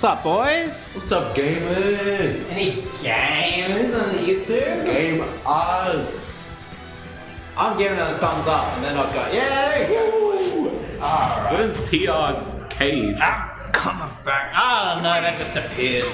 What's up, boys? What's up, gamers? Any gamers on the YouTube? Game Oz. I'm giving it a thumbs up, and then I've got yay! Woo! Alright. What is TR Cage? Ah, coming back. I don't know, that just appeared.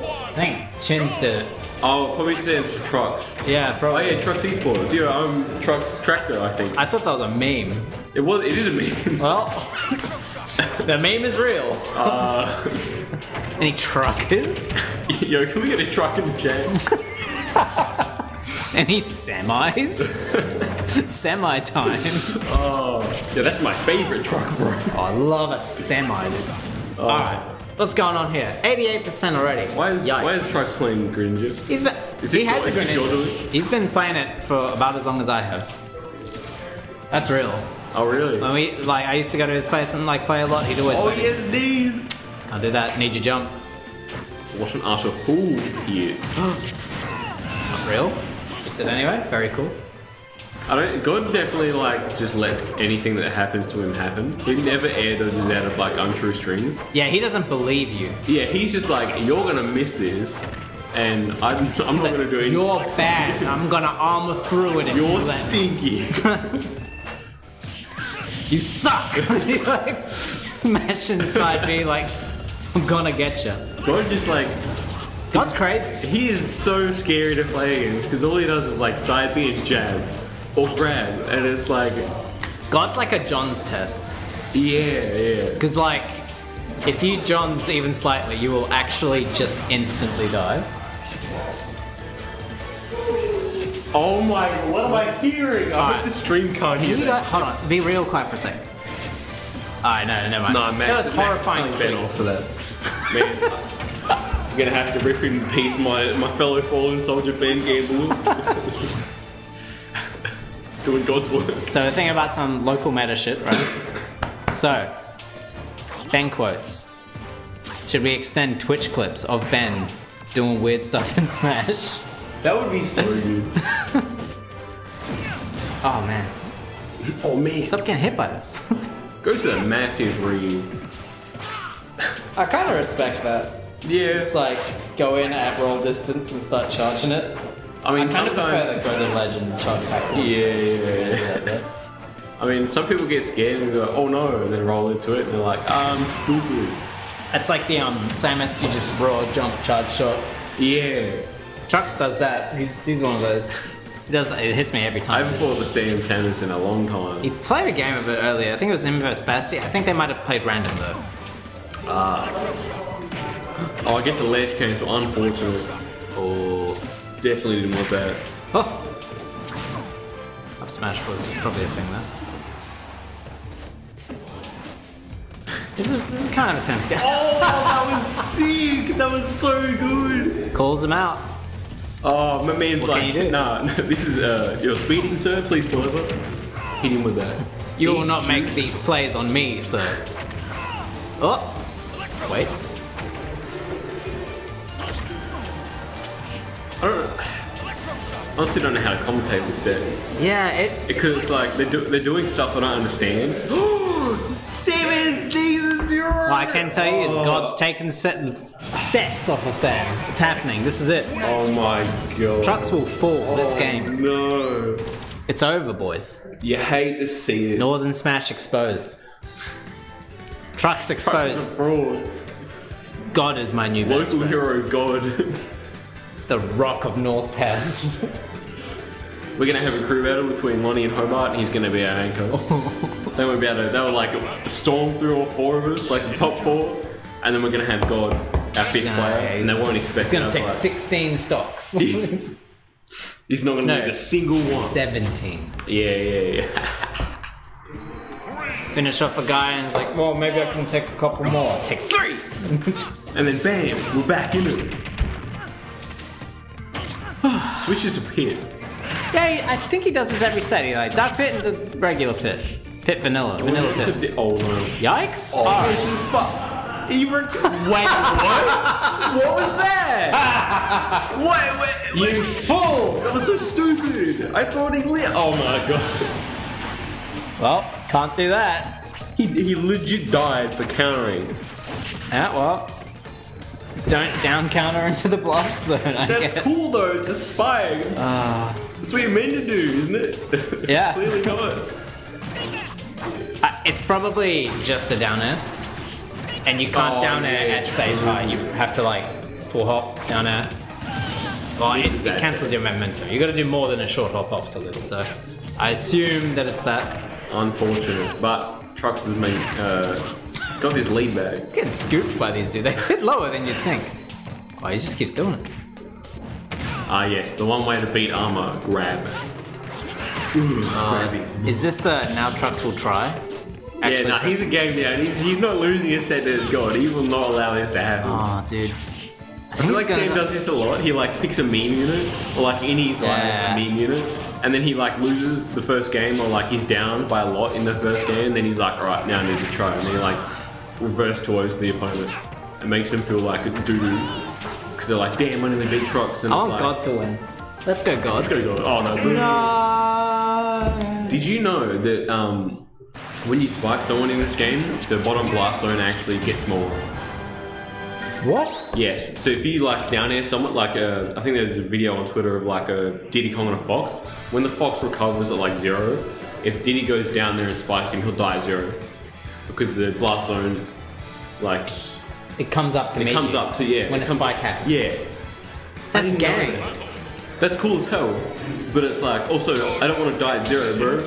I think Chins did it. Oh, it probably stands for Trucks. Yeah, probably. Oh yeah, Trucks Esports. It's your own Trucks tractor, I think. I thought that was a meme. It is a meme. Well. The meme is real. Any truckers? Yo, can we get a truck in the chat? Any semis? Semi time. Oh, yeah, that's my favorite truck, bro. Oh, I love a semi. Oh. Alright, what's going on here? 88% already. Why is Trucks playing Greninja? He's been playing it for about as long as I have. That's real. Oh really? When we, like, I used to go to his place and like play a lot. He'd always. Oh yes, knees. I'll do that. Need your jump. What an utter fool he is. Not real. It's it anyway. Very cool. I don't. God definitely like just lets anything that happens to him happen. He never air dodges out of like untrue strings. Yeah, he doesn't believe you. Yeah, he's just like, you're gonna miss this, and I'm not gonna do anything. You're bad. I'm gonna armor through it. You're stinky. You suck! You like mash inside me like, I'm gonna get you. God just like... God's crazy. He is so scary to play against because all he does is like side B and jab or grab and it's like... God's like a Johns test. Yeah, yeah. Because like, if you Johns even slightly, you will actually just instantly die. Oh my, what am I hearing? I hope the stream can't hear this. Hold on, be real quiet for a second. Alright, no, never mind. No, Max, that was horrifying spin off for that. Man, I'm gonna have to rip in peace my fellow fallen soldier, Ben Gamble. Doing God's work. So the thing about some local meta shit, right? So, Ben quotes. Should we extend Twitch clips of Ben doing weird stuff in Smash? That would be so good. Oh man. Oh man. Stop getting hit by this. Goes to the massive read. I kind of respect that. Yeah. Just like go in at roll distance and start charging it. I mean, sometimes I prefer to go to legend and charge back to yeah. I mean, some people get scared and go, oh no, and then roll into it and they're like, I'm stupid. It's like the same as you just raw jump charge shot. Yeah. Trucks does that. He's one of those. He does that. It hits me every time. I haven't thought of Sam Tennis in a long time. He played a game of it earlier. I think it was him versus Basti. I think they might have played random though. Ah. Oh, I guess the ledge cancel. Unfortunate. Oh, definitely didn't want that. Oh. Up smash was probably a thing though. This is kind of a tense game. Oh, that was sick. That was so good. Calls him out. Oh, my man's like, nah, this is, you're speeding, sir, please pull over. Hit him with that. You will not make these plays on me, sir. Oh, waits. I don't know. I honestly don't know how to commentate this set. Yeah, it... Because, like, they're doing stuff that I understand. Sam is Jesus, you're right. Well, I can tell you is God's taken sets off of Sam. It's happening. This is it. Oh my God. Trucks will fall this game. No. It's over, boys. You hate to see it. Northern Smash exposed. Trucks exposed. Trucks are fraud. God is my new best friend. Local hero God. The Rock of North Test. We're gonna have a crew battle between Lonnie and Hobart, and he's gonna be our anchor. They were about to, they were like storm through all four of us, like the top four, and then we're gonna have God, our fifth player, and they won't expect. It's gonna take 16 stocks. He's not gonna lose a single one. 17. Yeah. Finish off a guy and it's like, well, maybe I can take a couple more. It takes 3, and then bam, we're back into it. Switches to pit. Yeah, I think he does this every set. He like dark pit and the regular pit. Pit vanilla. Vanilla pit. Oh no. Yikes! Oh, this is spot. Wait, what? What was that? Wait. You fool! That was so stupid. I thought he lit. Oh my God. Well, can't do that. He legit died for countering. Ah, well. Don't down counter into the blast zone. That's cool though, it's aspiring. It's, that's what you're meant to do, isn't it? Yeah. Clearly not. It's probably just a down air. And you can't down air at stage high. You have to like full hop, down air. Well, it cancels your momentum. You gotta do more than a short hop off to little, so I assume that it's that. Unfortunate, but Trucks has made, got this lead bag. It's getting scooped by these dudes. They hit lower than you'd think. Oh, he just keeps doing it. Ah, yes, the one way to beat armor, grab. Is this the now Trucks will try? Actually, yeah, nah, he's a game down. He's not losing a set that is God. He will not allow this to happen. Oh, dude. I feel like Sam does this a lot. He like picks a meme unit, or like in his line it's a meme unit, and then he like loses the first game, or like he's down by a lot in the first game, and then he's like, alright, now I need to try, and he like reverse towards the opponent. It makes them feel like a doo-doo, because they're like, damn, I'm in the big Trucks, and it's like, I want God to win. Let's go God. Let's go God. Oh no. No. Did you know that when you spike someone in this game, the bottom blast zone actually gets more? What? Yes, so if you like down air someone, like I think there's a video on Twitter of like a Diddy Kong and a Fox. When the Fox recovers at like 0, if Diddy goes down there and spikes him, he'll die at 0. Because the blast zone, like... It comes up to me. It comes up to, yeah. When a spike happens. Yeah. That's gang. That's cool as hell. But it's like, also, I don't want to die at 0, bro.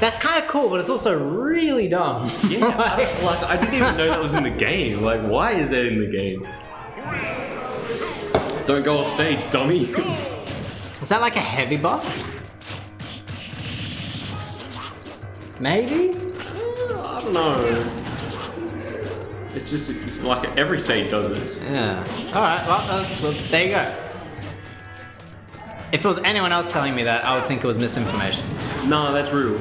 That's kind of cool, but it's also really dumb. Yeah, I didn't even know that was in the game. Like, why is that in the game? Don't go off stage, dummy. Is that like a heavy buff? Maybe? I don't know. It's just it's like every stage does it. Yeah. All right, well, there you go. If it was anyone else telling me that, I would think it was misinformation. No, that's real.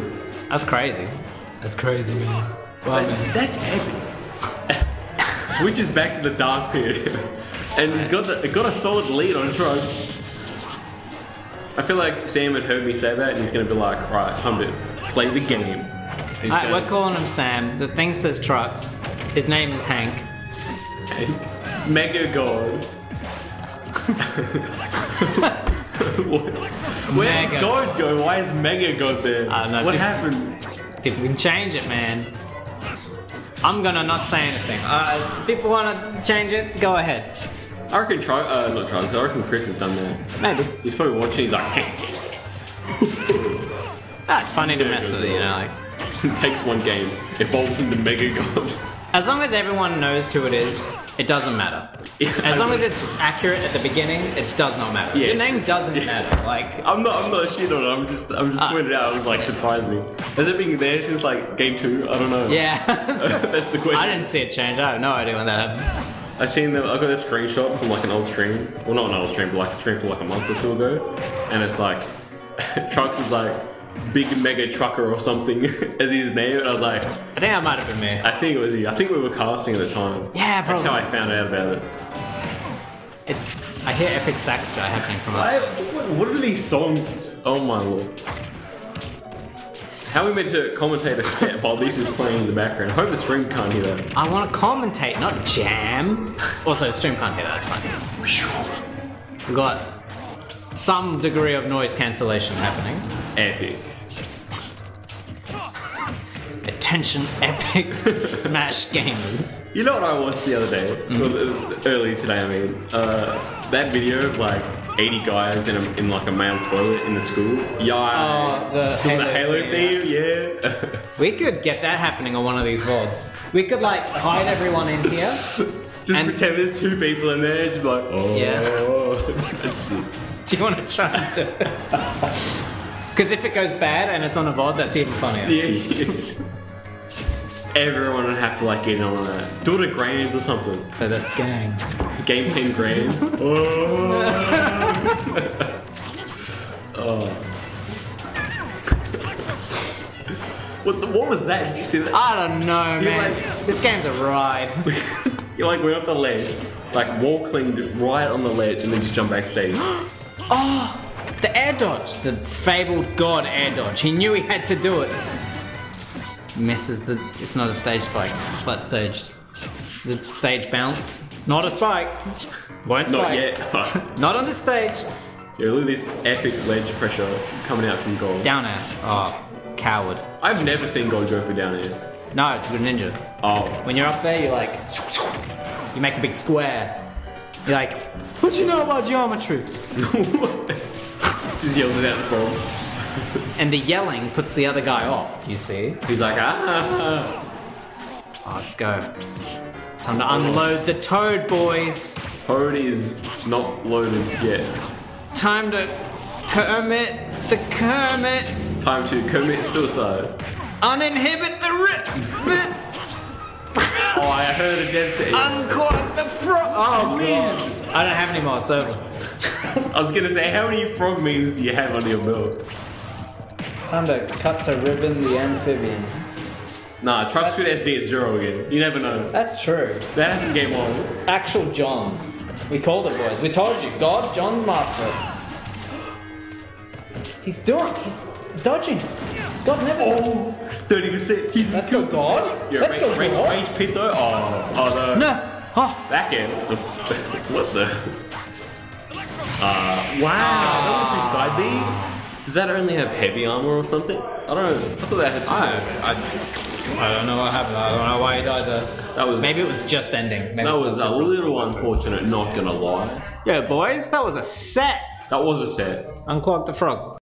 That's crazy. That's crazy, man. Wow, that's epic. Switches back to the dark period. And he's got a solid lead on Trog. I feel like Sam had heard me say that and he's gonna be like, alright, time to play the game. Alright, we're calling him Sam. The thing says Trucks. His name is Hank. Hank. Mega God. Where did God go? Why is Mega God there? I don't know. What happened? People can change it, man. I'm gonna not say anything. If people wanna change it, go ahead. I reckon I reckon Chris has done that. Maybe. He's probably watching, he's like, hey. That's funny to mess with, you know. Like. Takes one game, evolves into Mega God. As long as everyone knows who it is, it doesn't matter. As long as it's accurate at the beginning, it does not matter. Yeah. Your name doesn't matter. Like I'm not shit on it. I'm just pointing it out. It was like surprised me. Has it been there since like game 2? I don't know. Yeah, that's the question. I didn't see it change. I have no idea when that happened. I got this screenshot from like an old stream. Well, not an old stream, but like a stream from like a month or two ago. And it's like Trucks is like Big Mega Trucker or something as his name, and I was like, I think that might have been me. I think it was you. I think we were casting at the time. Yeah, probably. That's how I found out about it. I hear epic sax guy happening from us. What are these songs? Oh my lord. How are we meant to commentate a set while this is playing in the background? I hope the stream can't hear that. I want to commentate, not jam. Also, the stream can't hear that, it's fine. We've got some degree of noise cancellation happening. Epic. Attention, epic Smash gamers. You know what I watched the other day? Well, early today, I mean. That video of like 80 guys in like a male toilet in the school. Yeah. Oh, the Halo theme, yeah. We could get that happening on one of these VODs. We could like hide everyone in here. Just pretend there's 2 people in there. Just be like, oh. Yeah. That's sick. Do you want to try and do it? Because if it goes bad and it's on a VOD, that's even funnier. Yeah. Everyone would have to like get in on that. Do it at Grands or something. Oh, that's gang. Game 10 Grands. Oh. Oh. What was that? Did you see that? I don't know, man. Like, this game's a ride. You like went up the ledge, like wall cling right on the ledge, and then just jump backstage. Oh. The air dodge! The fabled god air dodge. He knew he had to do it. Misses the... It's not a stage spike, it's a flat stage. the stage bounce. It's not a spike. Won't spike. Not yet. Not on this stage. Yeah, look at this epic ledge pressure coming out from Gold. Down air. Oh, coward. I've never seen Gold go for down air. No, you're a ninja. Oh. When you're up there, you're like, you make a big square. You're like, what do you know about geometry? Just yells it out the phone. And the yelling puts the other guy off, you see? He's like, ah. Oh, let's go. Time to unload the Toad, boys. Toad is not loaded yet. Time to Kermit the Kermit. Time to commit suicide. Uninhibit the rip. Oh, I heard a dead set. Uncork the frog. Oh, man. I don't have any more, it's over. I was gonna say, how many frog memes do you have on your belt? Time to cut to ribbon the amphibian. Nah, Truck's good SD at 0 again. You never know. That's true. That happened game one. Actual Johns. We called it, boys. We told you. God, John's master. He's doing. He's dodging. God never. Oh, 30%. He's Let's go, God. Let's go, God. Range pit though. Oh, oh no. No. Oh. Back end. What the? Wow. That went through side B. Does that only have heavy armor or something? I don't know. I thought that had something. I don't know what happened. I don't know why he died there. That was, maybe it was just ending. Maybe that was a little unfortunate, not gonna lie. Yeah, boys, that was a set. That was a set. Unclog the frog.